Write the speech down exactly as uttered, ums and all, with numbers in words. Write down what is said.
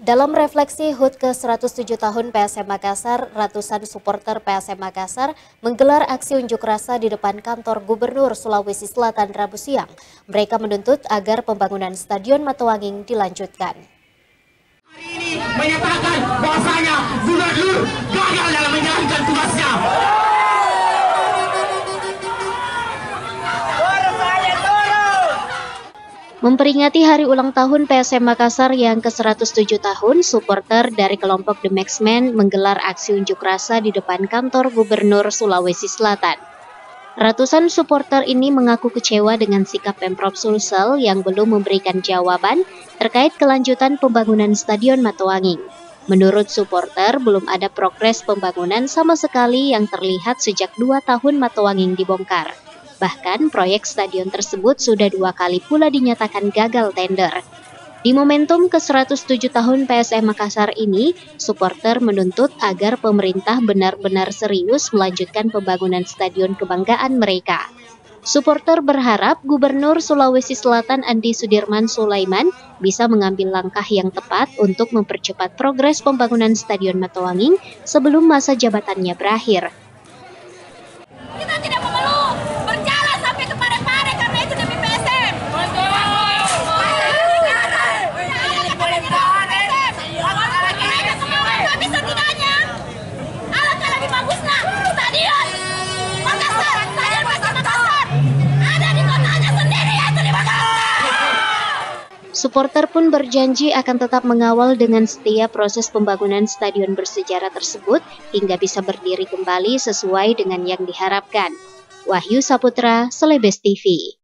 Dalam refleksi H U T ke seratus tujuh tahun P S M Makassar, ratusan supporter P S M Makassar menggelar aksi unjuk rasa di depan kantor Gubernur Sulawesi Selatan Rabu siang. Mereka menuntut agar pembangunan Stadion Mattoanging dilanjutkan. Hari ini menyatakan bahwasanya Gubernur gagal dalam menjalankan tugasnya. Memperingati hari ulang tahun P S M Makassar yang ke seratus tujuh tahun, supporter dari kelompok The Maxmen menggelar aksi unjuk rasa di depan kantor Gubernur Sulawesi Selatan. Ratusan supporter ini mengaku kecewa dengan sikap Pemprov Sulsel yang belum memberikan jawaban terkait kelanjutan pembangunan Stadion Mattoanging. Menurut supporter, belum ada progres pembangunan sama sekali yang terlihat sejak dua tahun Mattoanging dibongkar. Bahkan proyek stadion tersebut sudah dua kali pula dinyatakan gagal tender. Di momentum ke seratus tujuh tahun P S M Makassar ini, supporter menuntut agar pemerintah benar-benar serius melanjutkan pembangunan stadion kebanggaan mereka. Supporter berharap Gubernur Sulawesi Selatan Andi Sudirman Sulaiman bisa mengambil langkah yang tepat untuk mempercepat progres pembangunan Stadion Mattoanging sebelum masa jabatannya berakhir. Supporter pun berjanji akan tetap mengawal dengan setia proses pembangunan stadion bersejarah tersebut hingga bisa berdiri kembali sesuai dengan yang diharapkan. Wahyu Saputra, Sulawesi T V.